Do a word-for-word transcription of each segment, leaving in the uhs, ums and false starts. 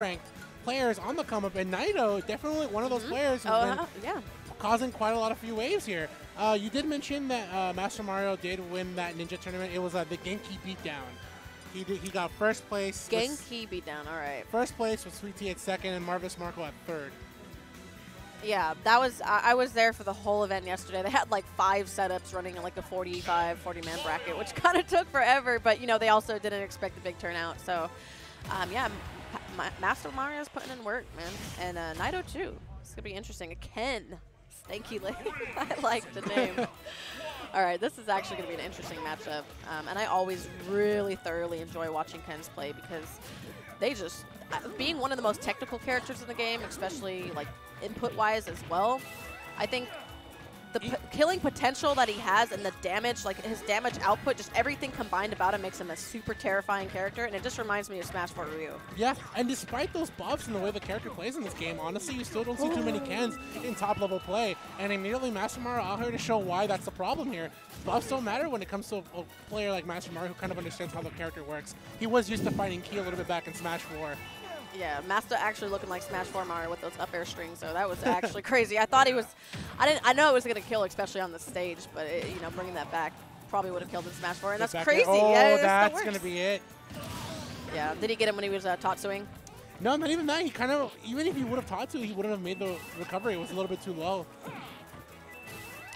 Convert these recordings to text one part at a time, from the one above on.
ranked players on the come up, and Naito definitely one of those mm-hmm. players who's uh-huh. been yeah. causing quite a lot of few waves here. Uh, you did mention that uh, Mastamario did win that ninja tournament. It was uh, the Genki beatdown. He did, he got first place. Genki beatdown. All right. First place with Sweet T at second and Marvis Marco at third. Yeah, that was. I, I was there for the whole event yesterday. They had like five setups running in like a forty-five, forty man bracket, which kind of took forever. But you know, they also didn't expect the big turnout. So, um, yeah, Ma Mastamario's putting in work, man, and uh, Naito too. It's gonna be interesting. Ken, thank you, lady. I like the name. All right, this is actually going to be an interesting matchup, um, and I always really thoroughly enjoy watching Ken's play because they just, uh, being one of the most technical characters in the game, especially like input-wise as well, I think the p killing potential that he has and the damage, like his damage output, just everything combined about him makes him a super terrifying character, and it just reminds me of Smash four Ryu. Yeah, and despite those buffs and the way the character plays in this game, honestly, you still don't see too many Kens in top-level play, and immediately Mastamario out here to show why that's the problem here. Buffs don't matter when it comes to a, a player like Mastamario who kind of understands how the character works. He was used to fighting Ki a little bit back in Smash four. Yeah, Master actually looking like Smash four Mario with those up air strings, so that was actually crazy. I thought he was, I didn't, I know it was gonna kill, especially on the stage, but it, you know, bringing that back probably would have killed in Smash four, and that's crazy. Oh, yeah, that's gonna be it. Yeah, did he get him when he was uh, Tatsuing? No, not even that. He kind of, even if he would have Tatsu, he wouldn't have made the recovery. It was a little bit too low.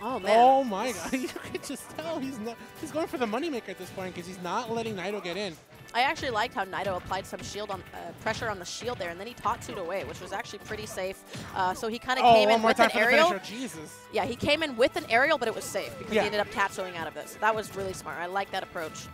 Oh man! Oh my God! You could just tell he's not, he's going for the moneymaker at this point because he's not letting Naito get in. I actually liked how Naito applied some shield on uh, pressure on the shield there, and then he Tatsu'd away, which was actually pretty safe. Uh, so he kind of oh, came in with an aerial. Jesus. Yeah, he came in with an aerial, but it was safe because yeah. he ended up Tatsuing out of this. So that was really smart. I like that approach.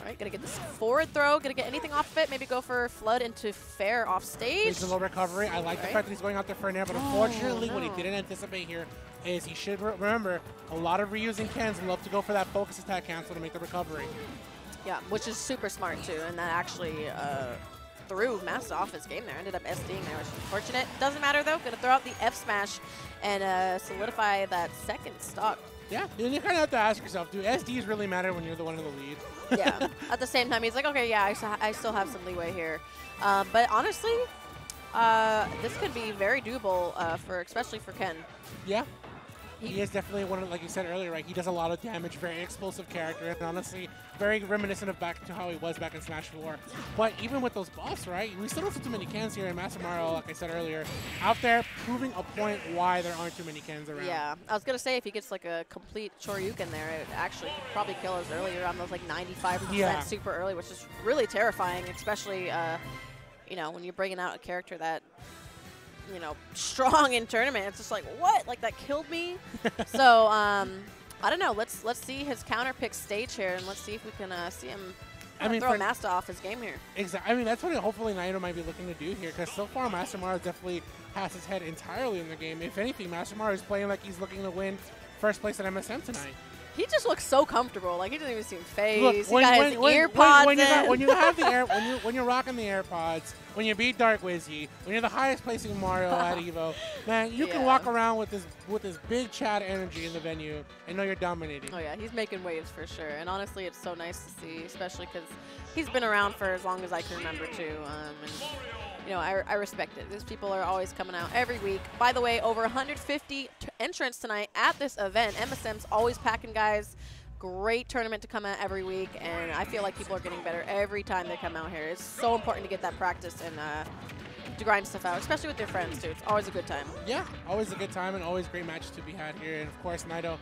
All right, gonna get this forward throw. Gonna get anything off of it. Maybe go for flood into fair off stage. Reasonable recovery. I like right. the fact that he's going out there for an air, but oh, unfortunately, no. what he didn't anticipate here is he should re remember a lot of Ryu's and Kens love to go for that focus attack cancel to make the recovery. Yeah, which is super smart, too, and that actually uh, threw Masta off his game there. Ended up SDing there, which is unfortunate. Doesn't matter, though. Going to throw out the F smash and uh, solidify that second stock. Yeah, you kind of have to ask yourself, do S Ds really matter when you're the one in the lead? Yeah. At the same time, he's like, okay, yeah, I, I still have some leeway here. Um, but honestly, uh, this could be very doable, uh, for especially for Ken. Yeah. He is definitely one of, like you said earlier, right? He does a lot of damage, very explosive character, and honestly, very reminiscent of back to how he was back in Smash four. But even with those buffs, right? We still don't see too many Kens here, and Mastamario, like I said earlier, out there proving a point why there aren't too many Kens around. Yeah, I was going to say, if he gets like a complete Shoryuken there, it actually could probably kill us early, around those like ninety-five percent yeah. super early, which is really terrifying, especially, uh, you know, when you're bringing out a character that, you know, strong in tournament. It's just like, what? Like, that killed me? So, um, I don't know. Let's let's see his counter pick stage here, and let's see if we can uh, see him I mean, throw Masta off his game here. Exactly. I mean, that's what hopefully Naito might be looking to do here, because so far Mastamario definitely has his head entirely in the game. If anything, Mastamario is playing like he's looking to win first place at M S M tonight. He just looks so comfortable. Like, he doesn't even seem phased. He got his earpods in. When you have the air, when you when you're rocking the AirPods, when you beat Dark Wizzy, when you're the highest placing Mario at EVO, man, you yeah. can walk around with this with this big Chad energy in the venue and know you're dominating. Oh yeah, he's making waves for sure. And honestly, it's so nice to see, especially because he's been around for as long as I can remember too. Um, and you know, I, I respect it. These people are always coming out every week. By the way, over one hundred fifty entrants tonight at this event. M S M's always packing, guys. Great tournament to come out every week, and I feel like people are getting better every time they come out here. It's so important to get that practice and uh, to grind stuff out, especially with your friends, too. It's always a good time. Yeah, always a good time and always great matches to be had here. And, of course, Naito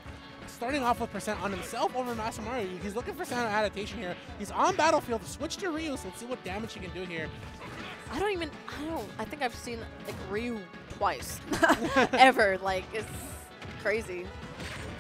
starting off with percent on himself over Mastamario. He's looking for sound adaptation here. He's on Battlefield. Switch to Ryu, so let's see what damage he can do here. I don't even, I don't, I think I've seen like Ryu twice ever. Like, it's crazy.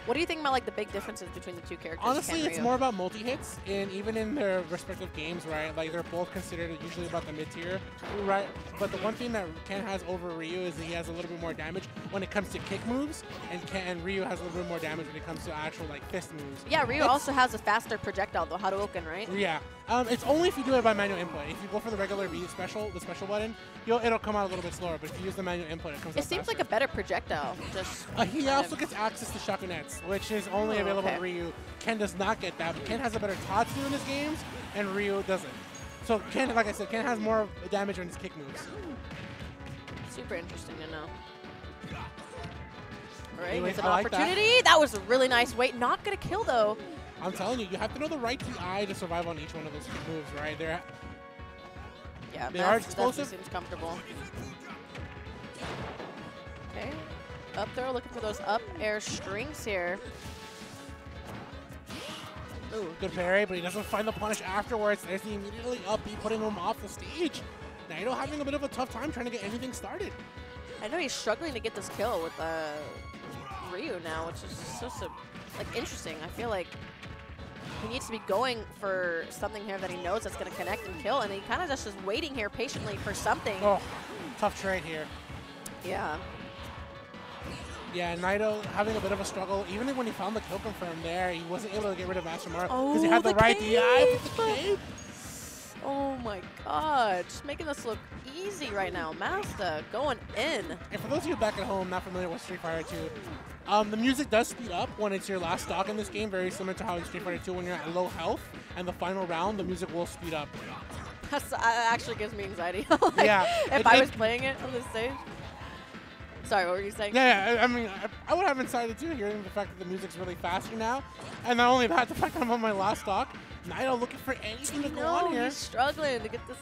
What do you think about like the big differences between the two characters? Honestly, it's Ryu? more about multi-hits, and even in their respective games, right? Like, they're both considered usually about the mid-tier, right? But the one thing that Ken has over Ryu is that he has a little bit more damage when it comes to kick moves, and Ken and Ryu has a little bit more damage when it comes to actual like fist moves. Yeah, Ryu That's, also has a faster projectile, though, Hadouken, right? Yeah. Um, it's only if you do it by manual input. If you go for the regular B special, the special button, you'll, it'll come out a little bit slower. But if you use the manual input, it comes out It seems faster. like a better projectile. Just uh, he also of. gets access to Shakunetsu, which is only oh, available okay. to Ryu. Ken does not get that. But Ken has a better Tatsu in his games, and Ryu doesn't. So Ken, like I said, Ken has more damage on his kick moves. Super interesting to know. All right, it's an I opportunity. Like that. That was a really nice wait. Not going to kill, though. I'm telling you, you have to know the right T I to survive on each one of those moves, right? They're, yeah, they are explosive. Seems comfortable. Okay. Up there, looking for those up air strings here. Ooh. Good parry, but he doesn't find the punish afterwards. There's the immediately up B putting him off the stage. Naito having a bit of a tough time trying to get anything started. I know he's struggling to get this kill with uh, Ryu now, which is so, so like interesting. I feel like he needs to be going for something here that he knows that's going to connect and kill, and he kind of just is waiting here patiently for something. Oh, tough trade here. Yeah. Yeah, Naito having a bit of a struggle. Even when he found the kill confirm there, he wasn't able to get rid of Mastamario because oh, he had the, the right D I with the cape. Oh my god, just making this look easy right now. Masta going in. And for those of you back at home not familiar with Street Fighter two, um, the music does speed up when it's your last stock in this game, very similar to how in Street Fighter two when you're at low health and the final round, the music will speed up. That's, that actually gives me anxiety. Like, yeah, if it, I was it, playing it on this stage. Sorry, what were you saying? Yeah, yeah I, I mean, I, I would have incited too, hearing the fact that the music's really faster now. And not only that, the fact that I'm on my last stock, Naito looking for anything to go on here. He's struggling to get this,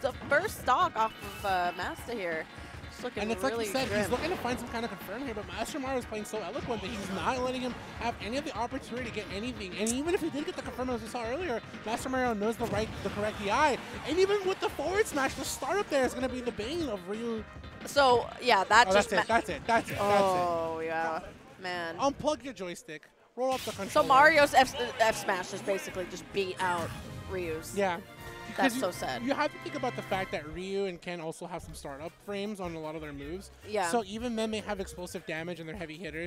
the first stock off of uh, Masta here. Just looking and it's really like you said, grim. He's looking to find some kind of confirm here, but Mastamario is playing so eloquent that he's not letting him have any of the opportunity to get anything. And even if he did get the confirm, as we saw earlier, Mastamario knows the right, the correct E I. And even with the forward smash, the start up there is going to be the bane of Ryu. So, yeah, that oh, just... That's it, that's it, that's it, that's oh, it. Oh, yeah, man. Unplug your joystick, roll up the controller. So Mario's F, F smash is basically just beat out Ryu's. Yeah. That's so sad. You have to think about the fact that Ryu and Ken also have some startup frames on a lot of their moves. Yeah. So even then, they have explosive damage and they're heavy hitters.